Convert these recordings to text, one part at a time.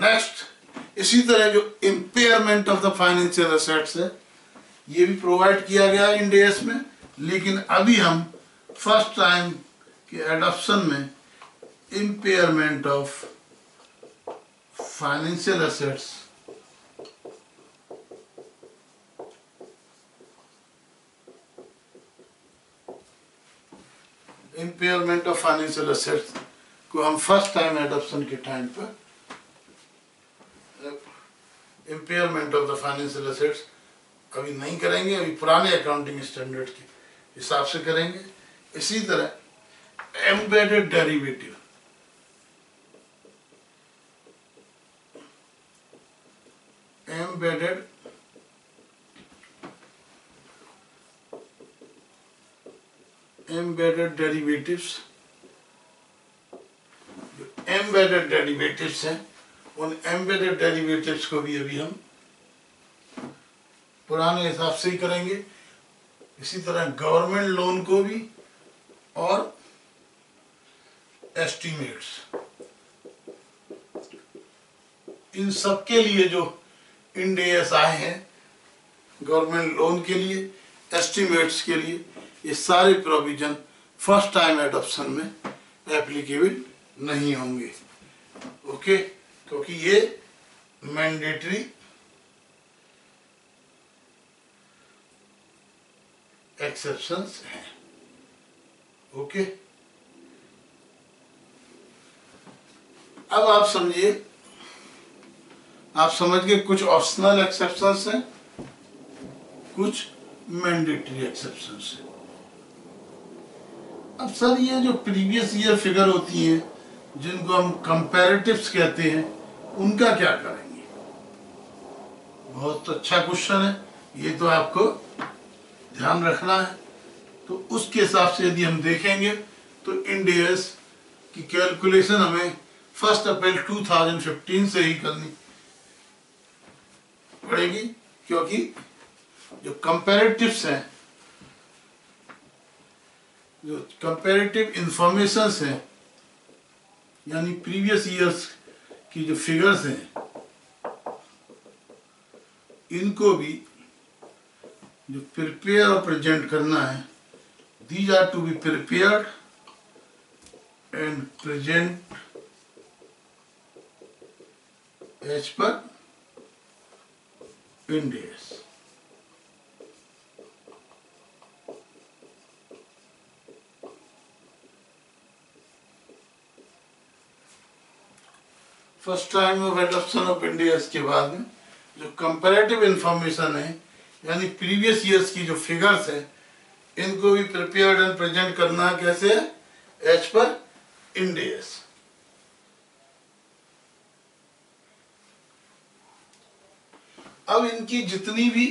Next इसी तरह जो impairment of the financial assets है ये भी प्रोवाइड किया गया IND AS में, लेकिन अभी हम फर्स्ट टाइम के एडॉप्शन में इम्पेयरमेंट ऑफ फाइनेंशियल एसेट्स को हम फर्स्ट टाइम एडॉप्शन के टाइम पर impairment of the financial assets अभी नहीं करेंगे, अभी पुराने अकाउंटिंग स्टैंडर्ड के हिसाब से करेंगे। इसी तरह embedded derivative, embedded embedded derivatives हैं, उन एम्बेडेड डेरिवेटिव्स को भी अभी हम पुराने हिसाब से ही करेंगे। इसी तरह गवर्नमेंट लोन को भी और एस्टीमेट्स, इन सब के लिए जो IND AS आए हैं, गवर्नमेंट लोन के लिए, एस्टीमेट्स के लिए, ये सारे प्रोविजन फर्स्ट टाइम एडॉप्शन में एप्लीकेबल नहीं होंगे। ओके, क्योंकि ये मैंडेटरी एक्सेप्शंस हैं। ओके, अब आप समझिए, आप समझ गए कुछ ऑप्शनल एक्सेप्शंस हैं, कुछ मैंडेटरी एक्सेप्शंस हैं। अब सर ये जो प्रीवियस ईयर फिगर होती है जिनको हम कंपैरेटिव्स कहते हैं, उनका क्या करेंगे? बहुत अच्छा क्वेश्चन है, ये तो आपको ध्यान रखना है। तो उसके हिसाब से यदि हम देखेंगे तो IND AS की कैलकुलेशन हमें 1 अप्रैल 2015 से ही करनी पड़ेगी, क्योंकि जो कंपैरेटिव्स हैं, जो कंपैरेटिव इंफॉर्मेशंस हैं, यानी प्रीवियस ईयर्स की जो फिगर्स हैं, इनको भी जो प्रिपेयर और प्रेजेंट करना है। These are to be prepared and present as per IND AS। First time of adoption of IND AS के बाद में जो कंपैरेटिव इंफॉर्मेशन है, यानी प्रीवियस ईयर्स की जो फिगर्स है, इनको भी प्रिपेयर्ड एंड प्रेजेंट करना कैसे है? As per IND AS। अब इनकी जितनी भी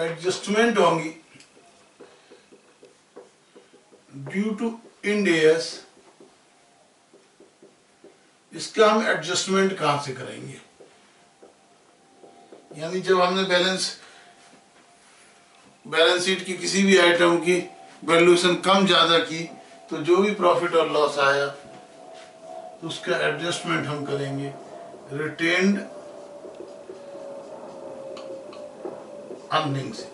एडजस्टमेंट होंगी ड्यू टू IND AS, इसका हम एडजस्टमेंट कहां से करेंगे? यानी जब हमने बैलेंस शीट की किसी भी आइटम की वैल्यूएशन कम ज्यादा की, तो जो भी प्रॉफिट और लॉस आया तो उसका एडजस्टमेंट हम करेंगे रिटेन्ड अर्निंग से।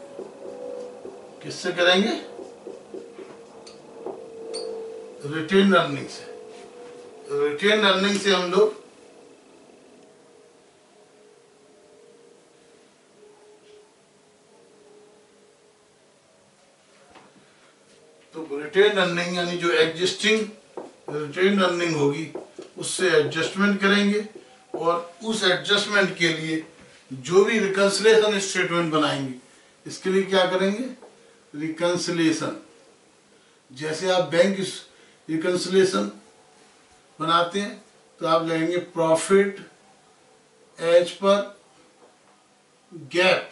किससे करेंगे? रिटेन्ड अर्निंग से। रिटेन्ड अर्निंग से हम लोग तो रिटेन्ड अर्निंग यानी जो एग्जिस्टिंग रिटेन्ड अर्निंग होगी उससे एडजस्टमेंट करेंगे, और उस एडजस्टमेंट के लिए जो भी रिकंसिलिएशन स्टेटमेंट बनाएंगे इसके लिए क्या करेंगे? रिकंसिलिएशन, जैसे आप बैंक रिकंसिलिएशन बनाते हैं तो आप लेंगे profit as per GAAP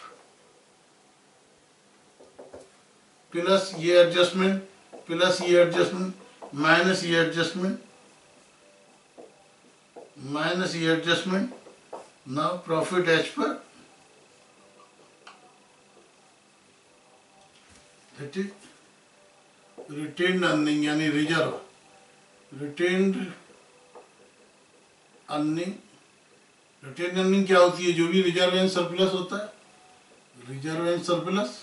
plus ये एडजस्टमेंट प्लस ये एडजस्टमेंट माइनस ये एडजस्टमेंट माइनस ये adjustment. Now profit as per that is retained earning यानी reserve, retained earning, retain earning क्या होती है? जो भी रिजर्व एंड सरप्लस होता है, रिजर्व एंड सरप्लस,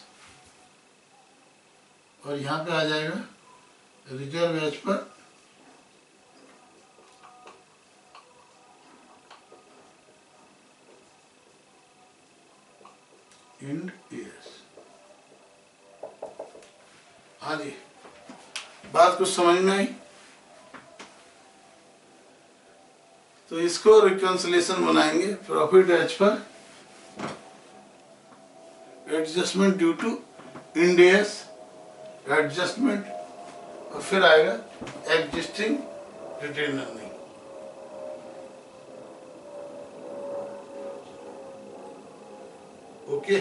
और यहाँ पे आ जाएगा reserve as per IND AS। हाँ जी, बात कुछ समझ में आई? तो इसको रिकंसिलेशन बनाएंगे, profit as per adjustment due to IND AS adjustment, और फिर आएगा एग्जिस्टिंग रिटेन अर्निंग। ओके,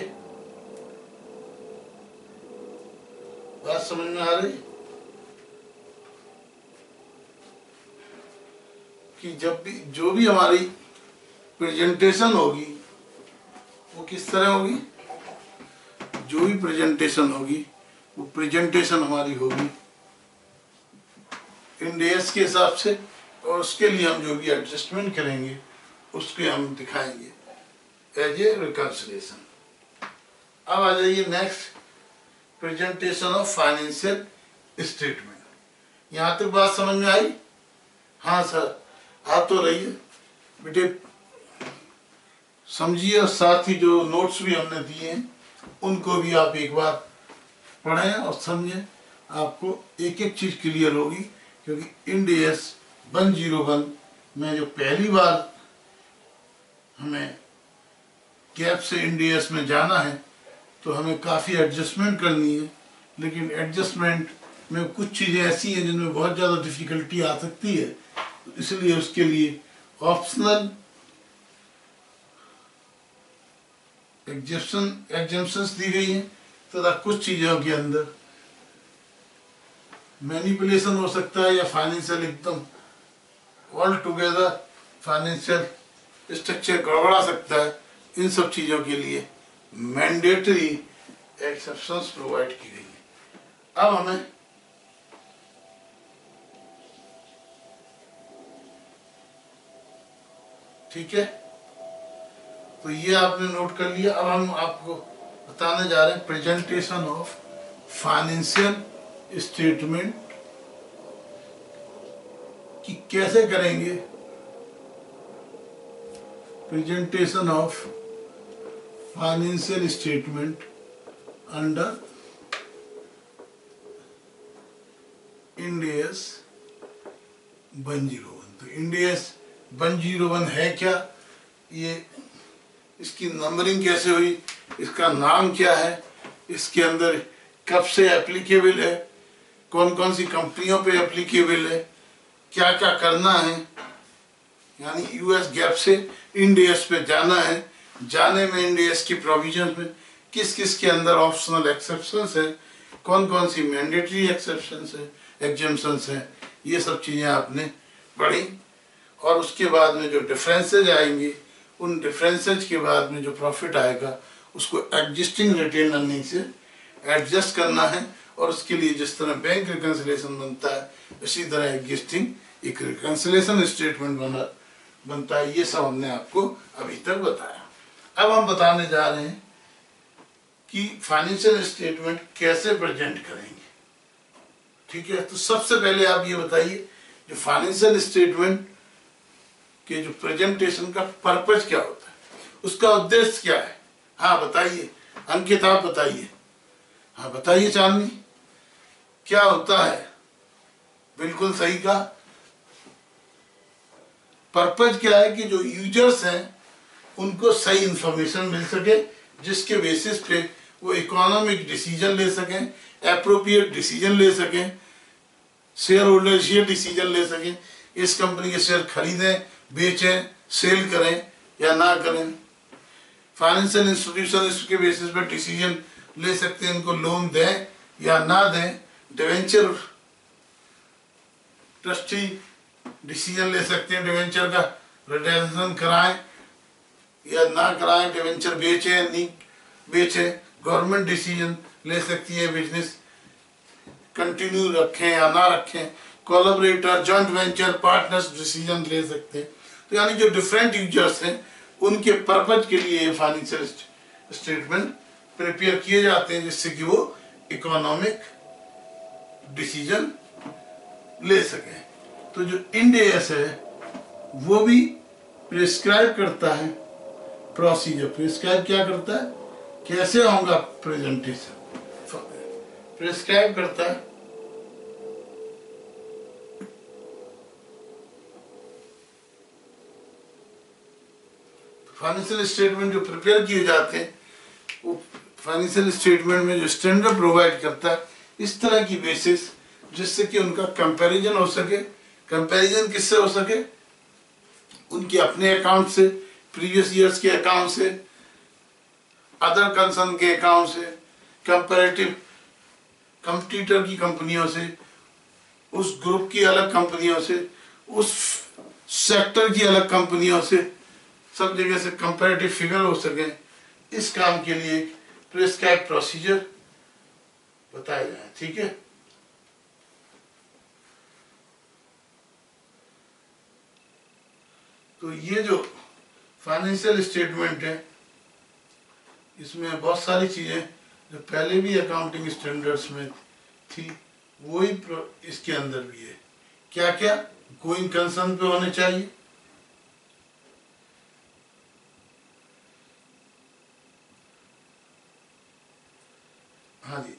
बात समझ में आ रही कि जब भी जो भी हमारी प्रेजेंटेशन होगी वो किस तरह होगी? जो भी प्रेजेंटेशन होगी वो प्रेजेंटेशन हमारी होगी IND AS के हिसाब से, और उसके लिए हम जो भी एडजस्टमेंट करेंगे उसके हम दिखाएंगे एज ए रिकंसिलेशन। अब आ जाइए next, presentation of financial statement. यहाँ तक बात समझ में आई? हाँ सर, आप तो रहिए बेटे, समझिए, और साथ ही जो नोट्स भी हमने दिए हैं उनको भी आप एक बार पढ़ें और समझें, आपको एक एक चीज क्लियर होगी। क्योंकि IND AS 101 में जो पहली बार हमें गैप से IND AS में जाना है तो हमें काफ़ी एडजस्टमेंट करनी है, लेकिन एडजस्टमेंट में कुछ चीज़ें ऐसी हैं जिनमें बहुत ज़्यादा डिफिकल्टी आ सकती है, इसलिए उसके लिए ऑप्शनल एग्जेम्पशंस दी गई हैं, तथा कुछ चीज़ों के अंदर मैनिपुलेशन हो सकता है या फाइनेंशियल एकदम ऑल टुगेदर फाइनेंशियल स्ट्रक्चर गड़बड़ा सकता है। इन सब चीज़ों के लिए मैंडेटरी एक्सेप्शंस प्रोवाइड की गई है। अब हमें ठीक है, तो ये आपने नोट कर लिया। अब हम आपको बताने जा रहे हैं प्रेजेंटेशन ऑफ फाइनेंशियल स्टेटमेंट कि कैसे करेंगे। Presentation of financial statement under IND AS 101। तो IND AS 101 है क्या, ये इसकी नंबरिंग कैसे हुई, इसका नाम क्या है, इसके अंदर कब से एप्लीकेबल है, कौन कौन सी कंपनियों पे एप्लीकेबल है, क्या क्या करना है, यानी US गैप से IND AS पे जाना है, जाने में IND AS की प्रोविजन में किस किस के अंदर ऑप्शनल एक्सेप्शंस है, कौन कौन सी मैंडेटरी एक्सेप्शंस है, एग्जेम्पशंस है, ये सब चीज़ें आपने पढ़ी। और उसके बाद में जो डिफरेंसेज आएंगे, उन डिफरेंसेज के बाद में जो प्रॉफिट आएगा उसको एग्जिस्टिंग रिटेन अर्निंग से एडजस्ट करना है, और उसके लिए जिस तरह बैंक रिकन्सिलेशन बनता है उसी तरह एग्जिस्टिंग एक रिकन्सिलेशन स्टेटमेंट बनता है। ये सब हमने आपको अभी तक बताया। अब हम बताने जा रहे हैं कि फाइनेंशियल स्टेटमेंट कैसे प्रेजेंट करेंगे। ठीक है, तो सबसे पहले आप ये बताइए जो फाइनेंशियल स्टेटमेंट के जो प्रेजेंटेशन का पर्पस क्या होता है, उसका उद्देश्य क्या है। हाँ बताइए अंकित, आप बताइए। हाँ बताइए चांदनी, क्या होता है? बिल्कुल सही कहा, पर्पस क्या है कि जो यूजर्स हैं उनको सही इंफॉर्मेशन मिल सके, जिसके बेसिस पे वो इकोनॉमिक डिसीजन ले सकें, एप्रोप्रिएट डिसीजन ले सकें, शेयर होल्डर शेयर डिसीजन ले सकें, इस कंपनी के शेयर खरीदें, बेचें, सेल करें या ना करें। फाइनेंशियल इंस्टीट्यूशन इसके बेसिस पे डिसीजन ले सकते हैं, उनको लोन दें या ना दें। डिवेंचर ट्रस्टी डिसीजन ले सकते हैं, डिवेंचर का रिडेम्पशन कराएं या ना कराएं, डिवेंचर बेचे नहीं बेचे। गवर्नमेंट डिसीजन ले सकती है, बिजनेस कंटिन्यू रखें या ना रखें। Collaborator, joint venture, partners decision ले सकते हैं। तो यानी जो डिफरेंट यूजर्स हैं उनके पर्पज के लिए ये फाइनेंशियल स्टेटमेंट प्रिपेयर किए जाते हैं, जिससे कि वो इकोनॉमिक डिसीजन ले सकें। तो जो IND AS है वो भी प्रिस्क्राइब करता है प्रोसीजर, प्रिस्क्राइब क्या करता है कैसे होगा प्रेजेंटेशन, प्रिस्क्राइब करता है फाइनेंशियल स्टेटमेंट जो प्रिपेयर किए जाते हैं वो फाइनेंशियल स्टेटमेंट में जो स्टैंडर्ड प्रोवाइड करता है इस तरह की बेसिस, जिससे कि उनका कंपैरिजन हो सके। कंपैरिजन किससे हो सके? उनके अपने अकाउंट से, प्रीवियस ईयर्स के अकाउंट से, अदर कंसर्न के अकाउंट से, कंपैरेटिव कंपटीटर की कंपनियों से, उस ग्रुप की अलग कंपनियों से, उस सेक्टर की अलग कंपनियों से, सब जगह से कंपैरेटिव फिगर हो सके। इस काम के लिए प्रिस्क्राइब प्रोसीजर बताया जाए, ठीक है। तो ये जो फाइनेंशियल स्टेटमेंट है इसमें बहुत सारी चीजें जो पहले भी अकाउंटिंग स्टैंडर्ड्स में थी वो ही इसके अंदर भी है। क्या क्या गोइंग कंसर्न पे होने चाहिए, हाँ जी,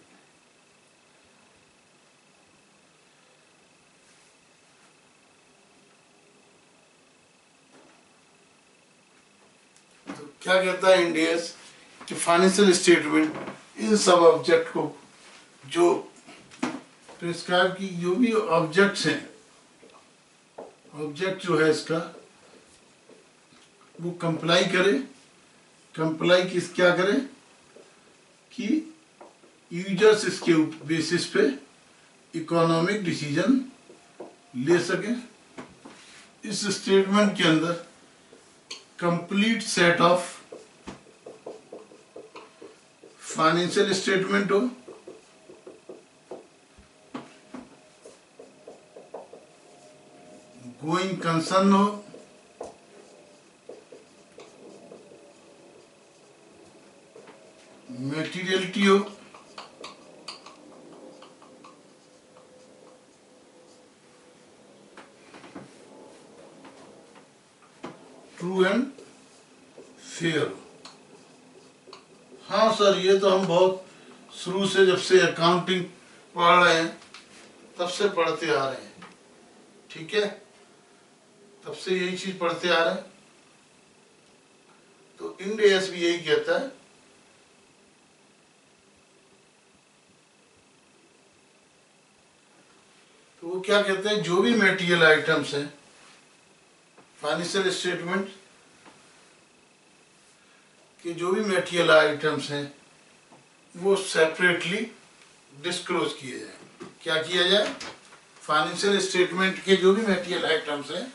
क्या कहता है IND AS कि फाइनेंशियल स्टेटमेंट इन सब ऑब्जेक्ट को जो प्रिस्क्राइब की जो भी ऑब्जेक्ट्स हैं, ऑब्जेक्ट जो है इसका वो कंप्लाई करे। कंप्लाई किस क्या करे कि यूजर्स इसके बेसिस पे इकोनॉमिक डिसीजन ले सके। इस स्टेटमेंट के अंदर complete set of financial statement हो, गोइंग कंसर्न हो, मटेरियलिटी हो, ट्रू एंड फेयर। हाँ सर, ये तो हम बहुत शुरू से जब से अकाउंटिंग पढ़ रहे हैं तब से पढ़ते आ रहे हैं, ठीक है, तब से यही चीज पढ़ते आ रहे हैं। तो IND AS भी यही कहता है तो वो क्या कहते हैं जो भी मटेरियल आइटम्स हैं फाइनेंशियल स्टेटमेंट के जो भी मटेरियल आइटम्स हैं वो सेपरेटली डिस्क्लोज किए जाए। क्या किया जाए? फाइनेंशियल स्टेटमेंट के जो भी मटेरियल आइटम्स हैं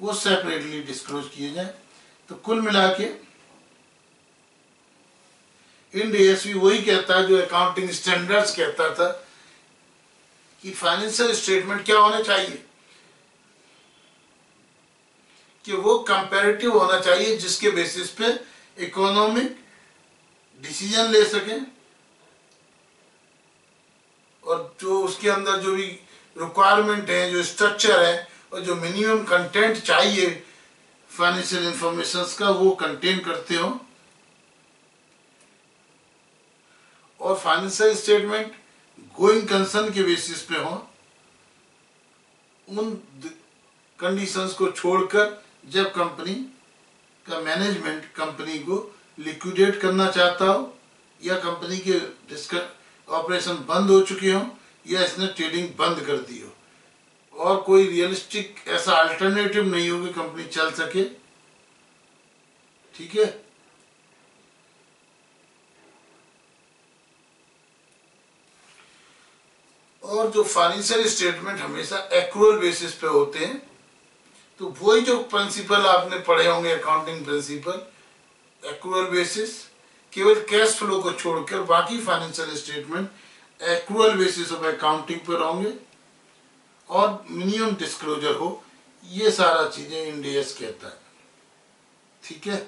वो सेपरेटली डिस्क्लोज किए जाए। तो कुल मिला के IND AS वही कहता है जो अकाउंटिंग स्टैंडर्ड्स कहता था कि फाइनेंशियल स्टेटमेंट क्या होना चाहिए कि वो कंपैरेटिव होना चाहिए, जिसके बेसिस पे इकोनॉमिक डिसीजन ले सकें और जो उसके अंदर जो भी रिक्वायरमेंट है, जो स्ट्रक्चर है और जो मिनिमम कंटेंट चाहिए फाइनेंशियल इंफॉर्मेशंस का वो कंटेन करते हो। और फाइनेंशियल स्टेटमेंट गोइंग कंसर्न के बेसिस पे हो, उन कंडीशंस को छोड़कर जब कंपनी का मैनेजमेंट कंपनी को लिक्विडेट करना चाहता हो या कंपनी के ऑपरेशन बंद हो चुके हों या इसने ट्रेडिंग बंद कर दी हो और कोई रियलिस्टिक ऐसा अल्टरनेटिव नहीं हो कि कंपनी चल सके, ठीक है। और जो फाइनेंशियल स्टेटमेंट हमेशा एक्रूअल बेसिस पे होते हैं, तो वही जो प्रिंसिपल आपने पढ़े होंगे अकाउंटिंग प्रिंसिपल, एक्रूअल बेसिस, केवल कैश फ्लो को छोड़कर बाकी financial statement accrual basis of accounting पर होंगे और मिनिमम डिस्क्लोजर हो, ये सारा चीजें IND AS कहता है। ठीक है,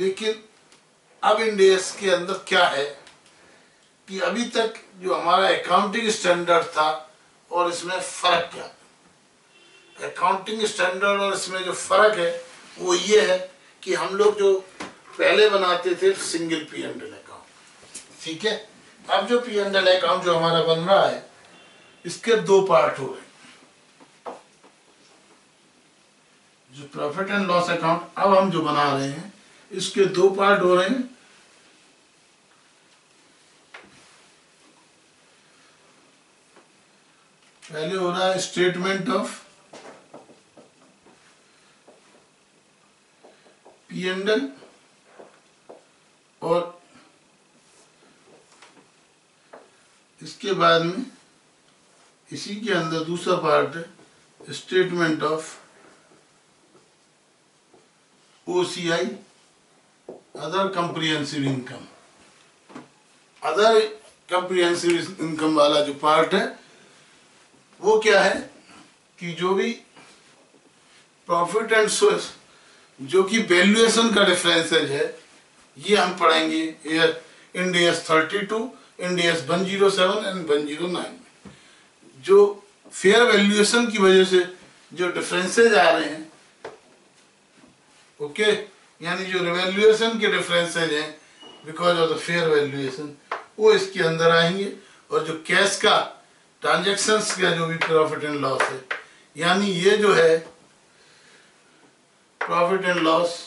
लेकिन अब IND AS के अंदर क्या है कि अभी तक जो हमारा अकाउंटिंग स्टैंडर्ड था और इसमें फर्क क्या है। अकाउंटिंग स्टैंडर्ड और इसमें जो फर्क है वो ये है कि हम लोग जो पहले बनाते थे सिंगल P&L अकाउंट, ठीक है, अब जो P&L अकाउंट जो हमारा बन रहा है इसके दो पार्ट हो गए, जो प्रॉफिट एंड लॉस अकाउंट अब हम जो बना रहे हैं इसके दो पार्ट हो रहे हैं। पहले हो रहा है स्टेटमेंट ऑफ P&L और इसके बाद में इसी के अंदर दूसरा पार्ट है statement of OCI other comprehensive income. Other comprehensive income वाला जो पार्ट है वो क्या है कि जो भी प्रॉफिट एंड सोर्स जो कि वैल्यूएशन का डिफरेंसेज है ये हम पढ़ेंगे IND AS 32, IND AS 107 and 109 में। जो फेयर वैल्यूएशन की वजह से जो डिफरेंसेज आ रहे हैं, ओके, यानी जो रिवैल्यूएशन के डिफरेंसेज हैं because of the fair valuation वो इसके अंदर आएंगे। और जो कैश का ट्रांजैक्शंस का जो भी प्रॉफिट एंड लॉस है, यानी ये जो है प्रॉफिट एंड लॉस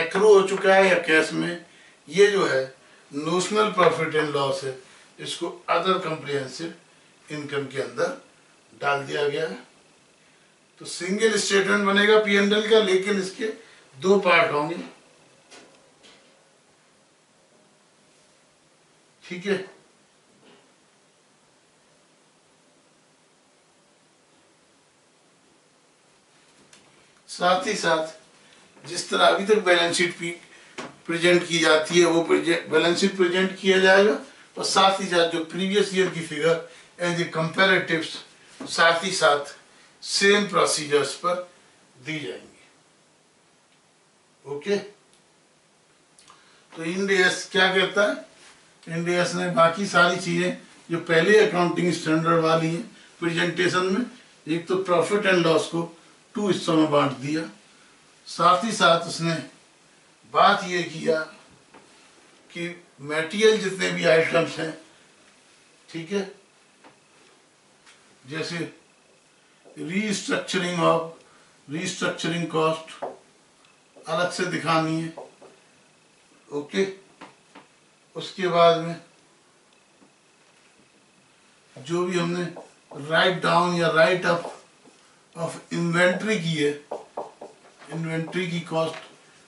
एक्रू हो चुका है या कैश में, ये जो है नोशनल प्रॉफिट एंड लॉस है, इसको अदर कंप्रिहेंसिव इनकम के अंदर डाल दिया गया है। तो सिंगल स्टेटमेंट बनेगा P&L का, लेकिन इसके दो पार्ट होंगे। ठीक है, साथ ही साथ जिस तरह अभी तक बैलेंस शीट प्रेजेंट की जाती है वो बैलेंस शीट प्रेजेंट किया जाएगा, और साथ ही साथ जो प्रीवियस ईयर की फिगर एंड कंपैरेटिव्स साथ ही साथ सेम प्रोसीजर्स पर दी जाएंगे। ओके, तो IND AS क्या कहता है, IND AS ने बाकी सारी चीजें जो पहले अकाउंटिंग स्टैंडर्ड वाली है प्रेजेंटेशन में, एक तो प्रॉफिट एंड लॉस को 2 हिस्सों में बांट दिया, साथ ही साथ उसने बात ये किया कि मटेरियल जितने भी आइटम्स हैं, ठीक है, जैसे रीस्ट्रक्चरिंग कॉस्ट अलग से दिखानी है, ओके, उसके बाद में जो भी हमने राइट डाउन या राइट अप ऑफ इन्वेंट्री की है, इन्वेंट्री की कॉस्ट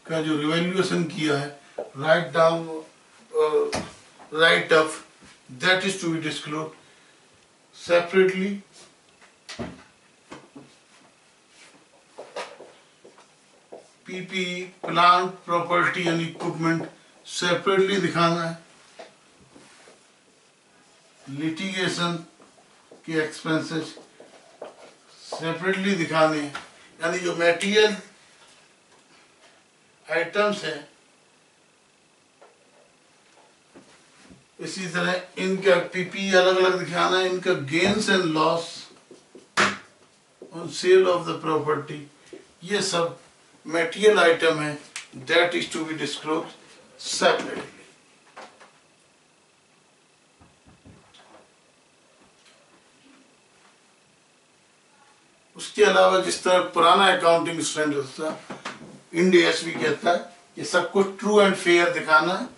का जो रिवैल्यूएशन किया है, write down write off that is to be disclose separately. PPE plant property and equipment separately दिखाना है, लिटिगेशन के एक्सपेंसेस सेपरेटली दिखाने, यानी जो मटेरियल आइटम्स हैं, इसी तरह इनका PPE अलग अलग दिखाना है, इनका gains and loss on sale of the property, ये सब मटेरियल आइटम है that is to be disclose separately. उसके अलावा जिस तरह पुराना अकाउंटिंग स्टैंडर्ड था, IND AS भी कहता है कि सब कुछ ट्रू एंड फेयर दिखाना है,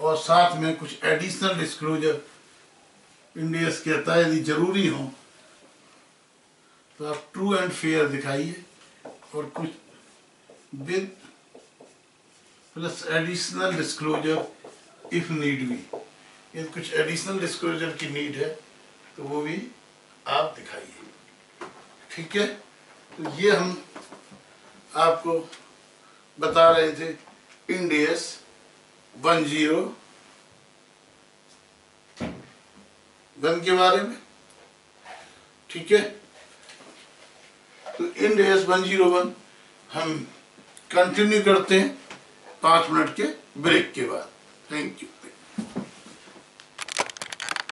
और साथ में कुछ एडिशनल डिस्क्लोजर IND AS कहता है यदि जरूरी हो तो आप ट्रू एंड फेयर दिखाइए, और कुछ with plus additional disclosure if need भी, यदि कुछ एडिशनल डिस्क्लोजर की नीड है तो वो भी आप दिखाइए। ठीक है, तो ये हम आपको बता रहे थे IND AS 101 के बारे में। ठीक है। तो IND AS 101 हम कंटिन्यू करते हैं 5 मिनट के ब्रेक के बाद। Thank you.